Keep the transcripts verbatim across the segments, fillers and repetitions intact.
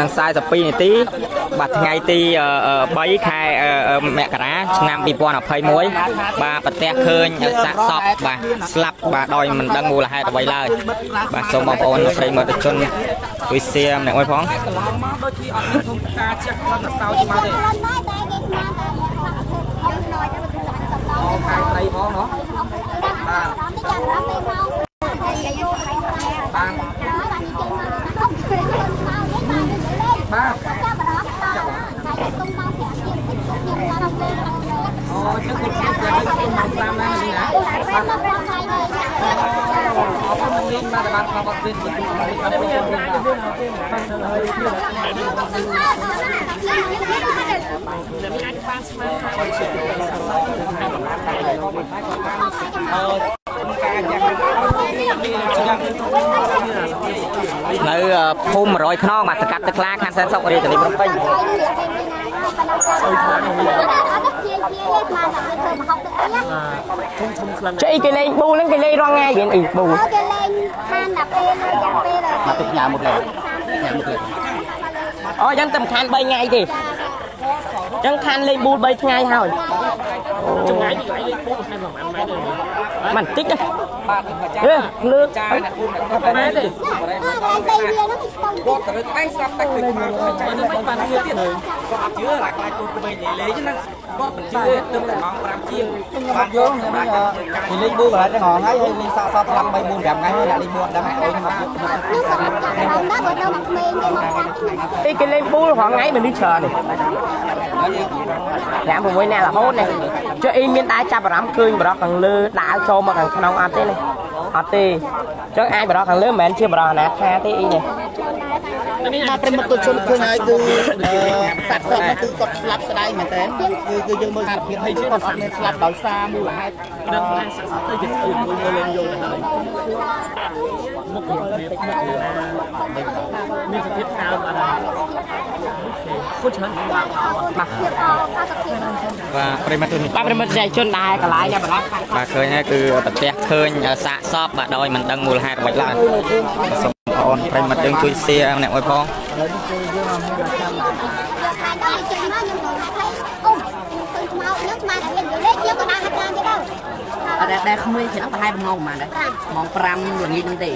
นังไซส์ปีนตีบัดไงตีใบไข่แม่กระด้างามปีปอนอ่ะเพย์ม้วยบาปัดแตกเคยสะสอบบาสลับบาดอยมันดังงูละให้ตะไบเลยบาสมบอลเพย์มาตะชนวิเซียมเนี่ยไว้พ้องในภูมิร้อยข้างนอกมาสกัดตะกร้าคันเส้นสกปรกจะรีบลงไปใช่กิเลนปูนั่นกิเลนร้องไงกิเลนปูมาตุกยาหมดเลยอ๋อยังสำคัญใบไงดิยังคันเลยปูใบไงเหรอมันติ๊กเรื่องเลือกไอ้กินเล่นปูหอมไงมันดิ้นเชิญแหลมผมไว้แน่ละโคตรเลยจะอีมีนได้จับร้ำคืนบล็อกทางเลือดด่าโจมมาทางขนมอาเต้เลยอาเต้จะไอ้บล็อกทางเลือดเหม็นชื่อบล็อกนะแค่ที่อีเนี่ยมาเป็นประตูชนคืนไอ้คือสัตว์สดมันคือกดสลับสไลด์เหมือนเต้คือคือยังมือหัดเพียงให้ชื่อกดสลับเบาซามือหลายนั่งนั่งสัตว์ตัวจะสูงมือเล่นโยนอะไรมุกมุกเล็บมุกเล็บมีสติทางอะไรผู้ชนมาว่าปริมาณตัวนี้ปริมาณใจชนได้ก็หลายอย่างแบบนั้นมาเคยนี่คือตัดแตกเคยสะซอบมาโดยมันตั้งมูลค่าหลายล้านสมบูรณ์ปริมาณตัวนี้เสียเนี่ยไว้พอได้ขโมยเห็นอะไรมองมาได้มองปรามอย่างนี้นี่ดิ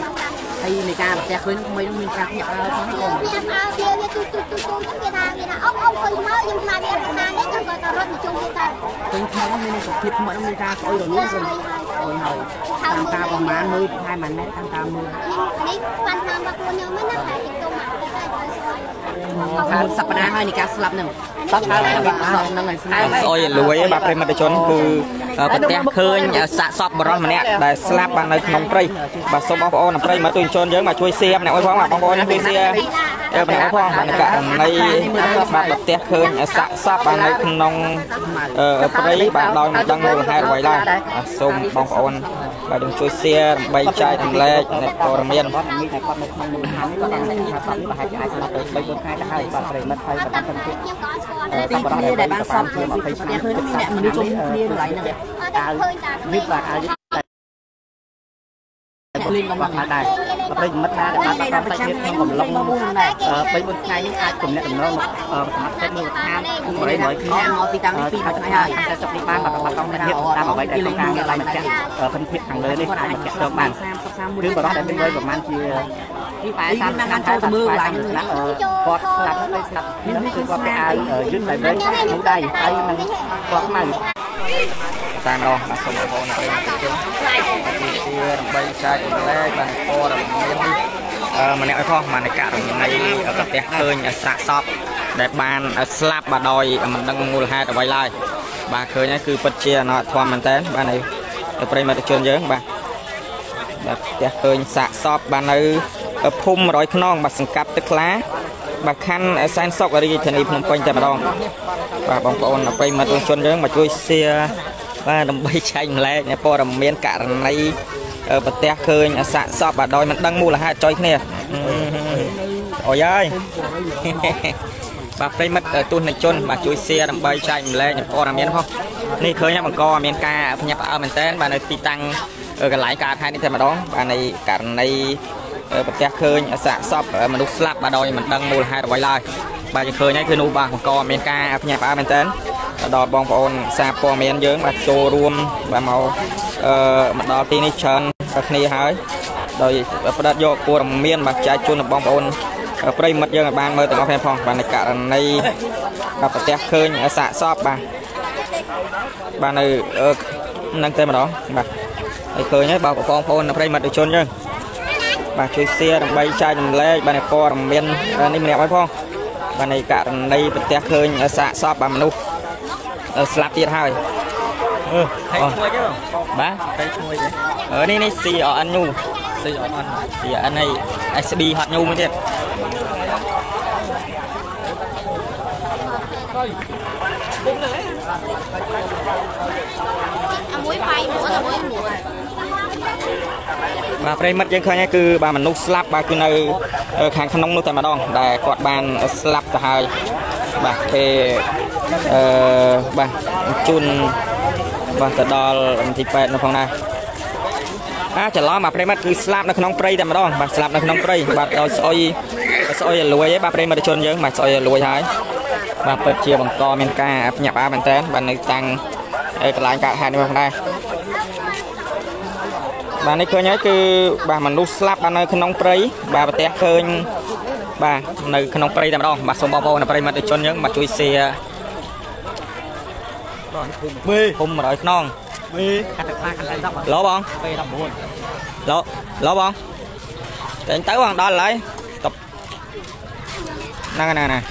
ไอ้ในการแต่คืนไม่ต้องมีการขยับอะไรทั้งหมดเป็นแค่ไม่ได้ผิดไม่ต้องมีการโอยรู้สึกโอยหอยตามตาประมาณมือให้มันได้ตามตามือสัปดาห์ให้ในการสลับหนึ่งสัปดาห์ละสองหนึ่งโอยรวยแบบเป็นมาตรชนคือปัจจัยคืนสะสมบรอนมันเนี่ยได้สลับมาในขนมปรีบัดสมบอลน้ำปรีมาตุนชนเยอะมาช่วยเสียมเนี่ยไว้พร้อมมาบอลนะคือเสียเออเป็นไว้พร้อมมันก็ในบัดปัจจัยคืนสะสมมาในขนมปรีบัดลอยมาตั้งมือให้ไว้ได้สมบอลบัดช่วยเสียใบใจทำเล็กเนี่ยโอรเมียนลิงลงมาขายได้ปริมัดได้ปริมัดได้ที่ผมลงมาบูนได้ไปบนไงนี่อาจผมเนี่ยผมลงมาสมัครเป็นมือทางผมเลยหน่อยคือมอติดตามที่พี่เขาจะให้จะจบในบ้านแบบแบบต้องเนี่ยตามออกไปแต่ต้องการอะไรมันจะเป็นพิษทางเลยนี่ก็ได้มันจะเติมมันคือแบบว่าได้เป็นเลยประมาณที่ที่ฝ่ายสามงานโจมมือหลายนักกอดหลับไปหลับนี่คือว่าไปไอ้ยืนไปเลยผมได้ไอ้มันกอดมันตามเราสมบูรณ์นะใบชาแรกบันโตแบบนี้เออมันเนี่ยไอ้พ่อมันในกะตรงนี้กับเตะเอ้ยสะสอบแต่บานสลับบาดอยมันตั้งงูละห้าแต่ใบลายบาเคยนี่คือปัจเจียนทอมมันเต้นบานนี้ไปมาตะชนเยอะบาเตะเอ้ยสะสอบบานนี้พุ่มร้อยขนองมาสังกัดตะคล้าบาคันแซนซอกอะไรที่นี่ผมไปจะมาลองบาบองโอนไปมาตะชนเยอะมาช่วยเสียว่าดำใบชาแรกเนี่ยพ่อดำเมียนกะในปัจจัยเคยสะสมบาดอยมันตั้งมูลค่าจอยเนี่ยโอ้ยบาไปมัดตุนในชนบาช่วยเสียดำใบชาเลยเนี่ยพ่อดำเมียนพ่อนี่เคยเนี่ยมังกรเมียนกาพญาปะเอาเหมือนเต้นบาในตีตังเออกันหลายกาไทยนี่แต่มาดองบาในกาใน ประเทศเคยสะสมมนุษย์สลับมาโดยมันดังมูลหายไว้เลยบางเคยนี่คือนูบางของกอเมกาพญาปาเป็นเต้นดอดบองปอนซาปอเมียนเยิ้มแบบโจรวมแบบเมามันดอดตีนิชันแบบนี้หายโดยประดับโยกปูรเมียนแบบใจจุนบองปอนประดิมัดเยิ้มแบบบางเมื่อแต่ก็แพงพองแบบในกะในประเทศเคยสะสมบางบางในนั่งเต้นมาดอแบบเคยนี่บางปองปอนประดิมัดโจรยังบางช่วยเสียใบชายเล่บางในปอเมียนนี่มันแอบไว้พองบางในกะในประเทศเคยสะสมแบบนู้สลับตีท้ายเออใครช่วยเจ้าบ้าใครช่วยเจ้าเออนี่นี่สี่อ่อนยูสี่อ่อนสี่อันนี้ไอซ์บีฮอตยูมั้งเจ้ามาประเด็นมัดยังเคยนี่คือบามันนุกสลับบาคือในแข่งขนมนุกแต่มาดองแต่กอดบานสลับจะหายบาเปบาจุนบาตะดอลที่แปดในฝั่งนั้นอ่ะจะล้อมาประเด็นมัดคือสลับในขนมปรีแต่มาดองบาสลับในขนมปรีบาโดนซอยซอยรวยบาประเด็นมัดชนเยอะบาซอยรวยหายบาเปิดเชียร์บังกอเมนกาหยับอาบันเต้นบาในตังกลายกะหายในฝั่งนั้นบางในเคยนี่คือบางมันลุกสลับบางในขนมปรีบางประเทศเคยบางในขนมปรีแต่มาดองบางสมบูรณ์ในปรีมาติดชนเยอะมาช่วยเสียคุมมาด้วยน้องล้อบองล้อล้อบองเต็มเต้าบางด้านเลยตบนั่งกันนะ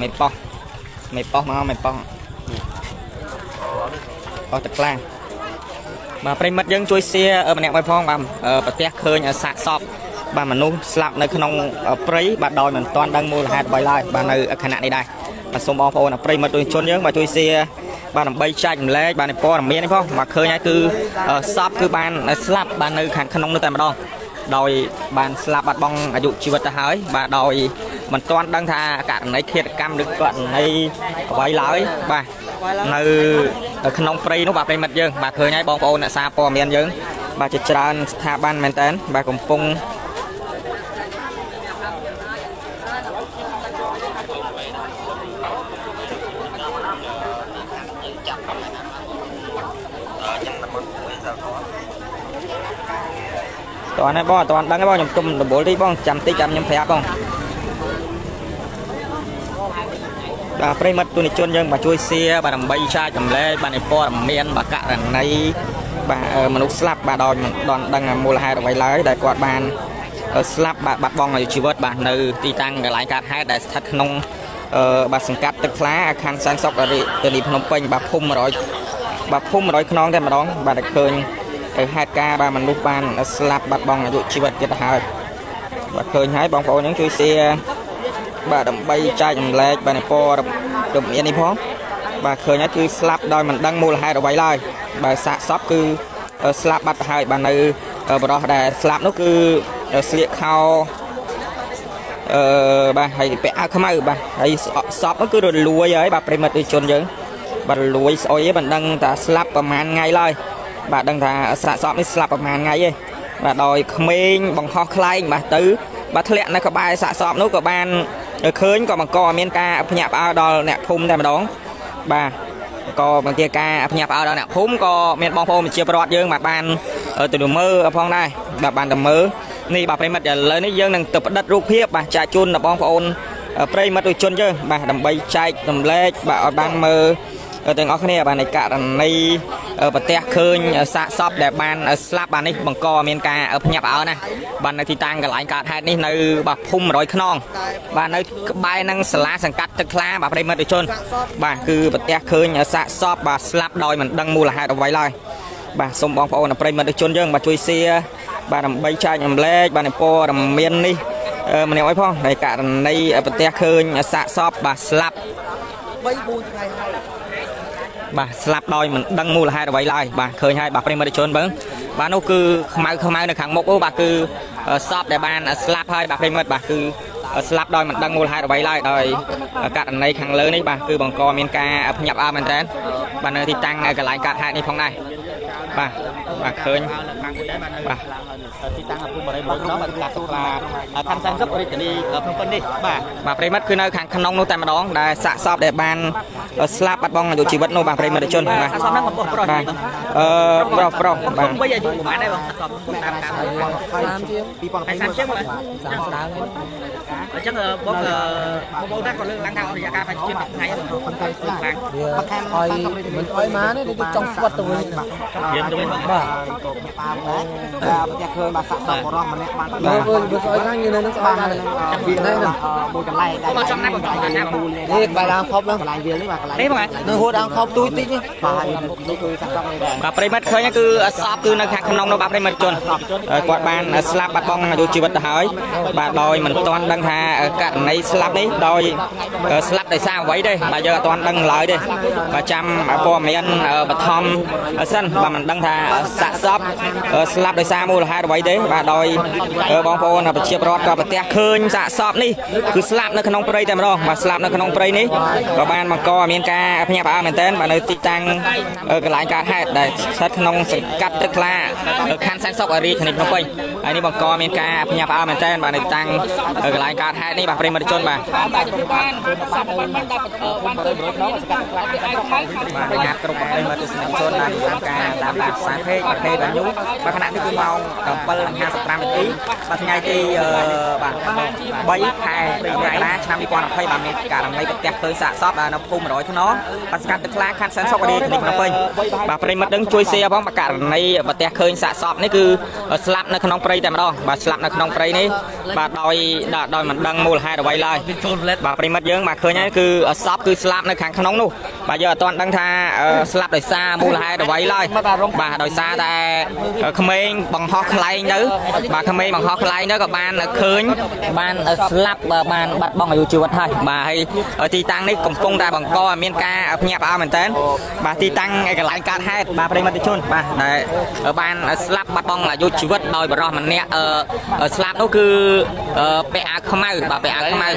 ไม่ปอไม่ป้องมาไม่ป้องป้องตะกร้ามาประเด็นมัดยังช่วยเสียเออมันแอบไปพ้องบำเออประเทศเคยสะสมบำมันนุ่มสลับในขนมปรีบาดดอยมันตอนดังมูลหาดใบลายบาในขณะนี้ได้มาสมองพอนะปรีมาช่วยชนเยอะมาช่วยเสียบาในใบชายเล็กบาในป้อนเมียนี่พ้องมาเคยนี่คือซับคือบานสลับบาในแข่งขนมนึกแต่มาดองดอยบานสลับบาดบองอายุชีวิตจะหายบาดอยมันตอนดังท่าอากาศในเขตกรรมดึกก่อนในไว้หลายบ่าในขนมปรีนุบะเป็นมัดเยอะบ่าเคยในบองโอนซาปอเมียนเยอะบ่าจิตรานสถาบันเมนเทนบ่ากลุ่มปงตอนนั้นบ่ตอนดังบ่ยังตุ่มตะโบที่บ่จำตีจำยังแพ้บ่บาปริมัดตัวนี้ชนยังบาช่วยเสียบาดำใบชาจำเล่บาในปอดเมียนบากะในบามนุษย์สลับบาดอนดอนดังมูลหายไว้เลยได้กวาดบานสลับบาบาบองอยู่ชีวิตบาในตีตังหลายการให้ได้ทัดนงบาสังกัดตึกฟ้าอาคารสังสกอริเตลีพนมเป่งบาพุ่มร้อยบาพุ่มร้อยขนองได้มาดองบาได้เกินให้กาบามนุษย์บานสลับบาบองอยู่ชีวิตจะหายบาเกินให้บองโอนยังช่วยเสียบาดำใบชายจำเล็กบาในปอดดมเย็นในพ้องบาเคยนี่คือสลับดอยมันดังมูลหายเอาไว้เลยบาสะซับคือสลับบัดหายบาในบรอแต่สลับนั่นคือเสียเขาบาให้ไปอาขมาบาให้ซับนั่นคือโดนรวยเลยบาเป็นมาติชนเยอะบารวยโอ้ยมันดังแต่สลับประมาณไงเลยบาดังแต่สะซับนี่สลับประมาณไงเลยบาดอยเขมรบังฮอคลายบาตื้อบาทะเลนั่นก็บาสะซับนั่นก็บานเคยก็มันก็เมียนกาพญาปาดอลเนี่ยพุ่มได้มาดองบ่าก็บางทีกาพญาปาดอลเนี่ยพุ่มก็เมียนบองพอมันเชียร์ประวัติเยอะมาบานเออตัวมือพองได้แบบบานตัวมือนี่บ่าไปมัดจะเลยนี่เยอะนั่งตบดัดรูปเพียบบ่าจ่ายจุนแบบบองพอนไปมัดตัวจุนเยอะบ่าดำใบใจดำเล็กบ่าบางมือตัวงอคนนี้บ่าในกะในประเทศเคยสะสมแบบบานสลับบานนี่บางก็เมียนกาพญาปานะบ้านในที่ตั้งกับหลายการให้นี่ในบักพุ่มร้อยขนองบ้านในใบนั่งสลาสังกัดตะคลาบักได้มาติดชนบ้านคือประเทศเคยสะสมบักสลับดอยมันดังมูลหายเอาไว้เลยบ้านสมบองพอนะได้มาติดชนเยอะมาช่วยเสียบ้านใบชายยำเล็กบ้านในปอดเมียนนี่มันเอาไว้พ่อในการในประเทศเคยสะสมบักสลับบ่าสลับดอยมันดังมูลหายเอาไว้เลยบ่าเคยให้บ่าเป็นมาติดชนเบิ้งบ้านนู้นคือขมายขมายในขังมกบ่าคือซอบแต่บ้านสลับให้บ่าเป็นมาบ่าคือ สลับดอยมันดังมูลหายดอยไล่ดอยกัดในขังเลื้อนี่ป่ะคือบังกอเมียนกาพยับอามันแทนบันเนอร์ที่จังกับหลายกัดหายในท้องได้ป่ะป่ะเคยป่ะที่จังกับคุณบริบทน้องมันกัดสุราทำซันซับบริจาคดีกับทุกคนดิป่ะป่ะปริมัดคือในขังขนมนู้นแต่มาดองได้สะสมเด็บบันสลับปัดบองอยู่ชีวิตนู้นป่ะปริมัดเดือดชนป่ะเออปลอกปลอกป่ะไม่ใช่จุดหมายได้ป่ะไปสามเชี่ยงเลยchắc là bố bố đã còn lương lắng thao thì cả phải chuyên tập ngay rồi phần tay phần tay coi mình coi má đấy trong suốt từ bên biển từ bên bờ nhà khơi mà sẵn sàng một rong mà nè bạn bơi bơi bơi coi ngang như này nó ba này biển đây này bồi cành này đây trong này còn cành này đây bài đang khóc lắm lại biển đấy mà đấy mà nơi hồ đang khóc tui tít nhé bà đây mất khơi nhá cứ sập cứ nâng hàng khăn nông nó bà đây mất trơn quạt bàn slab bạt bong rồi chỉ vật hỏi bà đòi mình toàn đang hàng cả này slab đấy đôi slab tại sao vậy đây bây giờ toàn đăng lại đây và trăm bò mấy anh và thom sân và mình đăng thà sạ shop slab tại sao mua là hai vậy đấy và đôi bóng phô là chiếc rót và tè khơi sạ shop đi cứ slab nó không play tầm đâu mà slab nó không play đấy và ban mà co miền ca nhà bà mình tên và nơi tít tăng lại cả hai để sắt nông cắt tức là khăn sáng sọc ở đi thành không quên anh đi bằng co miền ca nhà bà mình tên và nơi tăng lại cả haiนี่บ่เปรมมาจนบ่งานตรงกับเปรมมาจนจนนะการตามหลักสารเพศประเภทแบบยุ้งมาขณะที่คุณมองกับเปิลงานสัปดาห์นี้บางไงที่บ่ใบไผ่ตีไงนะชนะมีความหนักให้บางการในแบบแตกเคยสะสมน้ำพุ่มร้อยทุนน้องปัจจุบันตึกล้าคันเซนซอกดีถึงน้ำเปิ้ลบ่เปรมมาดึงช่วยเสียเพราะการในแบบแตกเคยสะสมนี่คือสลับในขนมเปรย์แต่มาดองบ่สลับในขนมเปรย์นี่บ่ดอยดอยมันดังมูลหายดอกใบลายบ่าปริมัดเยอะบ่าเคยนี่คือซอฟคือสลับในขังขนมนู่นบ่าเยอะตอนดังท่าสลับดอยซามูลหายดอกใบลายบ่าดอยซาแต่ขมิ้นบังฮอกไลน์นึกบ่าขมิ้นบังฮอกไลน์นึกกับบ้านเคยบ้านสลับบ้านบัดบ้องอยู่ชีวิตไทยบ่าที่ตั้งนี่กลมกลมแต่บังกอเมียนกาเงียบเอาเหมือนเต้นบ่าที่ตั้งไอ้กระไรการให้บ่าปริมัดชนบ่าบ้านสลับบัดบ้องอยู่ชีวิตโดยบ่รอมันเนี่ยสลับนู่นคือไปอาขมิ้นบ่าไปอาขมิ้น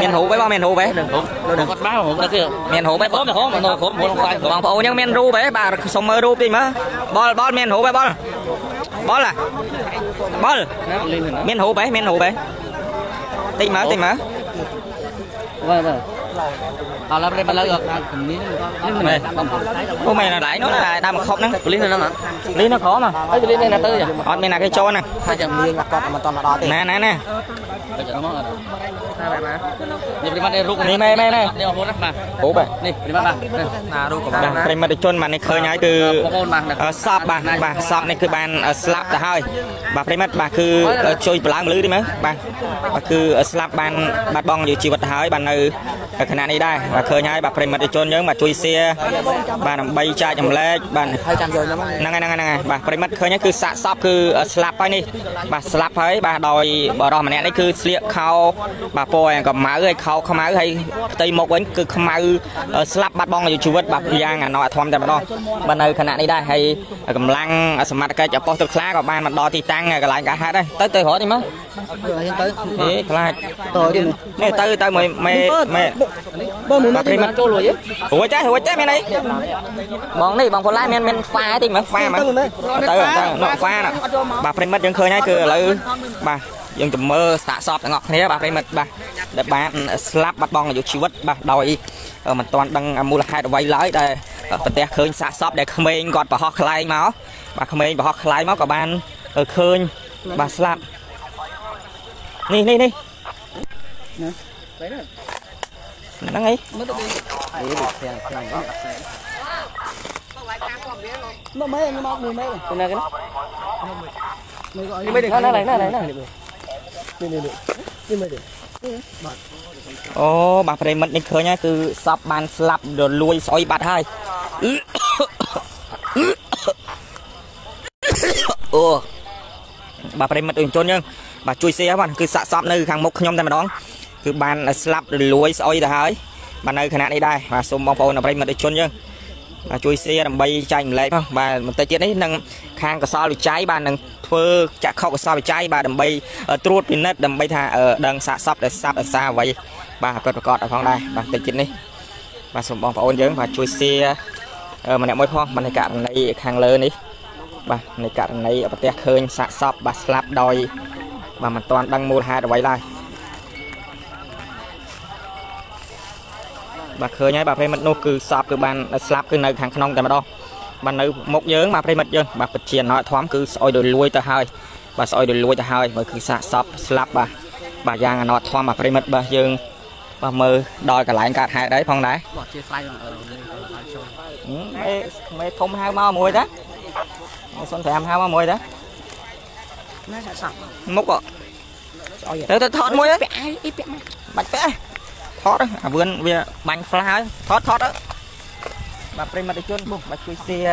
เมียนหูไปบ้างเมียนหูไปเมียนหูเมียนหูไปบ้างบางพอยังเมียนรูไปบ่าสมมือรูดีมั้ยบอลบอลเมียนหูไปบอลบอลอะบอลเมียนหูไปเมียนหูไปตีมั้ยตีมั้ยเอาแล้วไปมาแล้วก็นี่นี่พวกแม่ไหนนู้นได้มาครบนั่งลิ้นนั่นน่ะลิ้นน่ะขอมาไอ้ลิ้นนี่น่ะตื้อออดไม่น่ะไอ้โจน่ะถ้าจะเมียงก็มาตอนมาดอติน่ะๆๆก็จะมาถ้าแบบมานี่ปริมาณได้รุกนี่แม่ๆๆนี่โหนะมาโหไปนี่ปริมาณมาน่ะรุกก็มาปริมาณได้จนมานี่เคยហើយគឺសອບបាទបាទសອບនេះគឺបានស្លាប់ទៅហើយបាទប្រិមិត្តបាទគឺជួយបឡើងមលឺទេមើលបាទបាទគឺស្លាប់បានបាត់បង់ជីវិតទៅហើយបាទនៅขณะนี้ได้มาเคยให้แบบเปรมมาติชนเยอะมาจุยเสียบ้านใบจ่ายจำเล็กบ้านนั่งไงนั่งไงนั่งไงบ้านเปรมมาเคยนี่คือสะสอบคือสลับไปนี่บ้านสลับไปบ้านดอยบ่อดอมันนี่คือเสียเขาบ้านโปยกับหมาเอ้ยเขาเขาหมาเอ้ยตีหมกเว้นคือเขาหมาสลับบ้านบองอยู่ชีวิตแบบยางอ่ะนอทอมแต่บ้านดอยบ้านในขณะนี้ได้ให้กำลังสมัติการจะป้องตัวคล้ากับบ้านมันดอยตีตั้งกับหลายการหาได้เตยเตยหัวนี่มั้ยนี่คล้านี่เตยเตยไม่ไม่ไม่บ่หมุนมาโจรเลยหัวใจหัวใจแม่ไหนมองนี่บางคนไล่แม่นแม่นฟ้าติมั้ยฟ้ามั้ยเตอเนาะฟ้าน่ะบ่าប្រិមិត្តយើងឃើញហើយគឺឥឡូវបាទយើងទៅមើលសាកសពទាំងអស់គ្នាបាទប្រិមិត្តបាទដែលបានស្លាប់បាត់បង់អាយុជីវិតបាទដោយមិនទាន់ដឹងមូលហេតុអ្វីឡើយដែលប្រទេសឃើញសាកសពដែលក្មេងគាត់ប្រហោះខ្លែងមកបាទក្មេងប្រហោះខ្លែងមកក៏បានឃើញបាទស្លាប់នេះនេះនេះណាទៅណាนั่งไงไม่ไม่ไม่บอกมือไม่เลยเป็นอะไรกันไม่ได้นั่นไหนนั่นไหนนั่นนี่นี่นี่ไม่ได้โอ้บาปเรมันนี่เคยเนี่ยคือซับบานสลับโดนลุยซอยบาดให้โอ้บาปเรมันอื่นจนยังบาช่วยเสียบ้านคือสะสมในทางมุกขยมแต่มาดองคือบ้านสลับรวยซอยแต่หายบ้านในขณะนี้ได้มาสมบองโปนเอาไปมาได้ชนยัง ช่วยเสียใบใจมันเลยบาดแต่เจ้านี้นั่งคางกระซาไปใจบาดนั่งเพื่อจะเข้ากระซาไปใจบาดใบตรวจเป็นนัดใบทาดังสะซับแต่ซับแต่ซาไว้บาดเกิดประกอบของได้บาดแต่เจ้านี้บาดสมบัติโอนเยอะบาดช่วยเสียมันเนี่ยไม่พอมันในกะในคางเลยนี่บาดในกะในประเทศเคยสะซับบาดสลับดอยบาดมันตอนดังมูลหายไว้ได้บาเคยไงบาเพลมันโนคือสอบคือบานสลับคือในทางขนมแต่มาดองบานในมกเยิ้งบาเพลมันเยิ้งบาเปิดเชียนน้อยท้อมคือซอยโดยรวยแต่หายบาซอยโดยรวยแต่หายมันคือสะสอบสลับบาบายางน้อยท้อมบาเพลมันบาเยิ้งบามือดอยกับหลายกัดหายได้พองได้ไม่ไม่ทมห้ามามวยนะสนแถมห้ามามวยนะมกอ่ะเดี๋ยวจะถอดมวยนะบัดเป๊ะทอดอ่ะเวือนเวียบังฟลาทอดทอดอ่ะมาเป็นมาติจุนบุกมาช่วยเสีย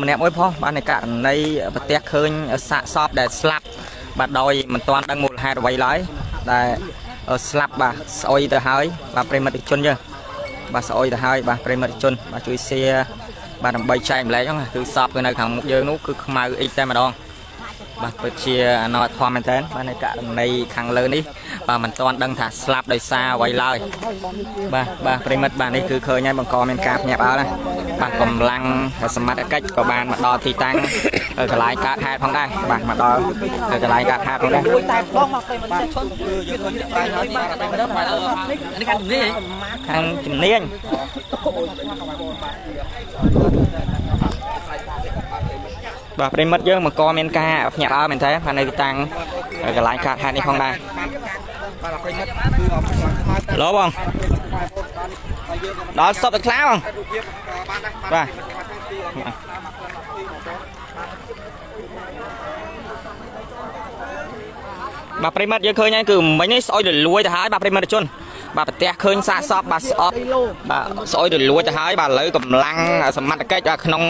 มันแอบไว้พอมาในกะในประเทศเคยสะสอบแต่สลับบาดอยมันตอนดังมูลหายไว้เลยแต่สลับบาสอยแต่หายบาเป็นมาติจุนเยอะบาสอยแต่หายบาเป็นมาติจุนมาช่วยเสียบาดใบใจมันเลยคือสอบคือในขังเยอะนู้คือมาอีกแต่มาดองบาเปิดเชียร์นอทอมมันเต้นบาในกะในขังเลยนี่บามันตอนดังถ้าสลับโดยซาไว้เลยบาบาปริมัดบานี่คือเคยไงบางกอมันกาบหยาบเอาเลยบากำลังสมัติกับกับบานมาดอทีตังเออกระไรกาแทท้องได้บามาดอเออกระไรกาแทท้องได้ขังจุ่มเนียนบาปริมัดเยอะบางกอมันกาบหยาบเอาเหมือนเท่บาในทีตังเออกระไรกาแทนี่ท้องได้ล้อบองดอสบตะคล้าบองไปบาปริมัดยังเคยไงคือไม่ใช่ซอยเดือดรวยแต่หายบาปริมัดจนบาปแตกเคยสะสอบบาสอบบาซอยเดือดรวยแต่หายบาเลยกำลังสมัติใกล้จะขนม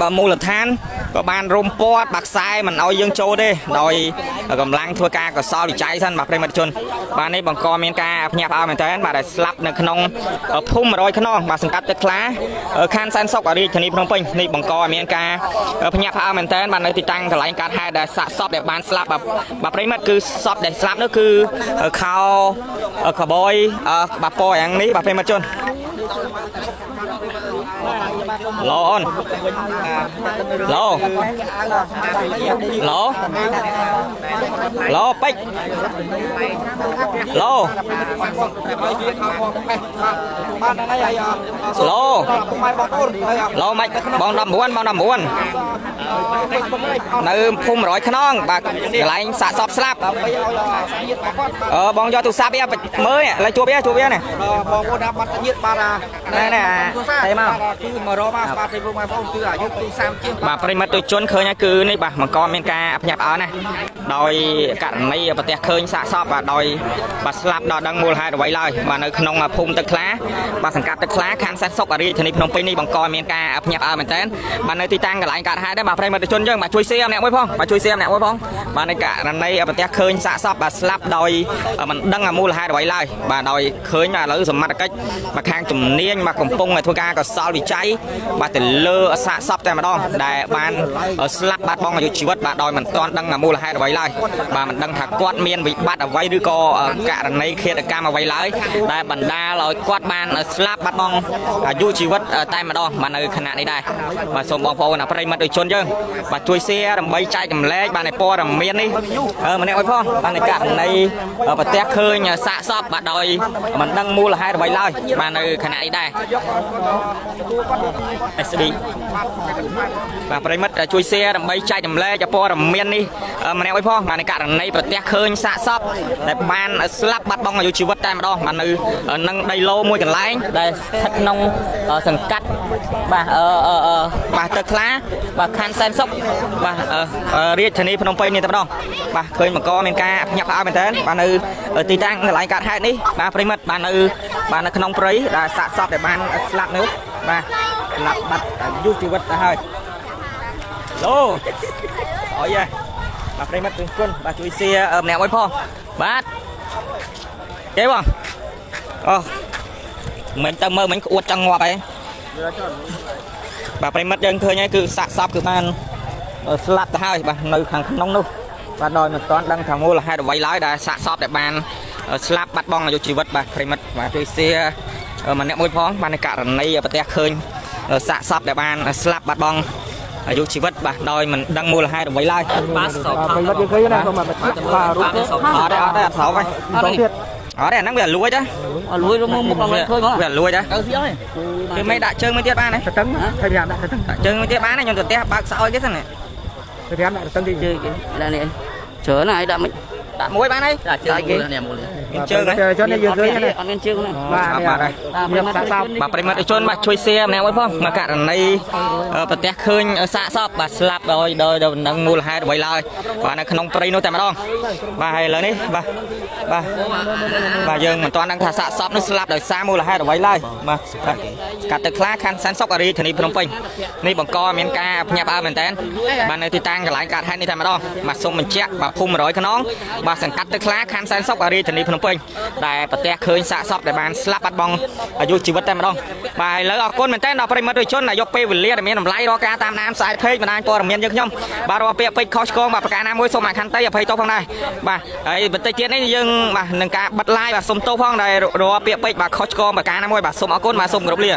บามูลทานก็บานรมปอดบักไซมันเอายังโจด้โดยกำลังทัวกาก็ซอยใจสั้นบาปริมัดจนบาในบางกอเมนกาหยาบเอาเหมือนกันบาได้สลับในขนมพุ่มรอยขนมบาสังกัดตะคล้าคานซันซอกอะไรชนิดพนมเป่งในบางกอเมนกาหยาบเอาเหมือนกันบาในติตังถลายการให้ได้สะสอบแบบบานสลับแบบบาปริมัดคือสอบได้สลับนั่นคือเขาขบอยบาปอยอย่างนี้บาปริมัดจนโลอนโลโลโลไปโลโลโลไม่บองดำบ้วนบองดำบ้วนเนื้อพุ่มร้อยขนองปากไหลสะสอบสลับเออบองยอตุซาเบียเมื่อไรจูเบียจูเบียเนี่ยบองดำมัดยึดปารานี่เนี่ยไอ้มาบาปริมัดตัวจนเคยนะคือในบามังกรเมนกาหยาบเอานะโดยกันในประเทศเคยสะสอบบาโดยบาสลับดอดังมูลหายไว้เลยบาในขนมพุ่มตะคล้าบาสังกัดตะคล้าคานซันซอกอะไรชนิดขนมไปในบังกรเมนกาหยาบเอาเหมือนกันบาในที่ตั้งกับหลายการหายได้บาปริมัดตัวจนเยอะมาช่วยเสียมเนี่ยไว้พ้องมาช่วยเสียมเนี่ยไว้พ้องบาในกะในประเทศเคยสะสอบบาสลับโดยมันดังมูลหายไว้เลยบาโดยเคยนะแล้วสมัติมาคางจุ่มเนียนมากรมปงในทัวการก็สอบวิจัยบาดแต่เลือสะสอบแต่มาดองได้บานสลับบาดบองอยู่ชีวิตบาดอยมันตอนดังมูลหายไว้เลยบาดมันดังถักกวาดเมียนวิบัติเอาไว้หรือก็กะในเขตการมาไว้เลยได้บรรดาเรากวาดบานสลับบาดบองอยู่ชีวิตแต่มาดองมันในขณะนี้ได้มาสมบองพอนะปริมาณโดยชนเยอะมาช่วยเสียใบใจกับเล็กบาดในปอดเมียนนี่เออมันเนี่ยไว้พ่อบาดในกะในประเทศเคยสะสอบบาดอยมันดังมูลหายไว้เลยมาในขณะนี้ได้บาปริมัดช่วยเสียใบใจดำเละจะปอดเมียนนี่มันเอาไว้พ่อมาในการในประเทศเคยสะสอบแต่บานสลับบัดบองอยู่ชีวิตแต่มาดองมันอือนั่งได้โลมวยกันไล่ได้สักนงสังกัดบาเออเออเออบาตะคล้าบาคันเซนซกบาเออเรียกชนิดพนมไปนี่แต่มาดองบาเคยมันก็เมียนกาหยาบเอาเหมือนกันบานอือตีตั้งหลายการให้นี่บาปริมัดบานอือบานขนมปริได้สะสอบแต่บานสลับนึกบาหลับบัดยุติวัตรได้โอ้ยยบาปริมัดตัวจนบาช่วยเสียเออแนวไว้พ่อบาเจ๊บ่เหมือนเติมเมื่อเหมือนอวดจังหวะไป bà phải mất dân thôi nhé cứ sạc sắp cứ ban slap hai bà nơi hàng nóng nút và đòi một con đang thằng mua là hai đầu váy lái đã sạc sắp để bàn slap bắt bong là vô chỉ vật bà phải mất và tôi xe mà nẹo môi phóng ban cả lần này bà tẹt hơn sạc sắp để bàn slap bắt bongอายุชีวิตบ่โดยมันดังมูลให้ดอกไม้ไล่บ้านสองพันมันยังเคยนะประมาณป่ารุ่งอ๋อได้อ๋อได้สองไปอ๋อได้นั่งเบียดลุยจ้ะลุยลุยมุมมุมเลยเคยมั้งเบียดลุยจ้ะคือไม่ได้เชิงไม่เทียบบ้านnàyเชิงไม่เทียบบ้านnàyยนต์ตัวเตี้ยปากสาวcái thằng này là này chớ này đã mấy đã muối bán đấy là chơi cái chơi đấy cho nên chơi cái này ăn chơi cái này bà bà này bà phải mất chôn bà chui xe này mới phong mà cả này bật đèn khơi xạ sập bà slap rồi rồi rồi đang mua là hai bảy lời và này không tây nó tại mà đong bà hay lớn đấy bà bà bà dừng mà toàn đang thả xạ sập nó slap rồi xa mua là hai bảy lời mà cả từ khá khăn sáng sóc ở đây thì đi phồng phình đi bằng co miếng ca nhà ba mình tên bà này thì tăng cả lại cả hai đi tại mà đong mà xong mình check bà phun rồi cái nón bà sẵn cắt tới khá khăn sáng sóc ở đây thì đi phồng phình đại bật đèn khơi xạ sập để bàn slap bắt bong ở du chỉ vật tại mà đong bà lớn ở con mình tên nó phải mất rồi chôn này do pe vừa lia để miếng làm lai đóการตามน้ำสายเพย์มันได้ตัวเราเมียนเยอะย่อมบาร์ว่าเปียเพย์คอสโก้แบบประกาศน้ำมวยสมัยคันเตยเพย์โต้ฟังได้บ่าไอ้บัตรเทียนนี่ยังบ่าหนึ่งการบัตรไล่แบบสมโต้ฟังได้รัวเปียเพย์แบบคอสโก้แบบประกาศน้ำมวยแบบสมอโก้แบบสมกระเบีย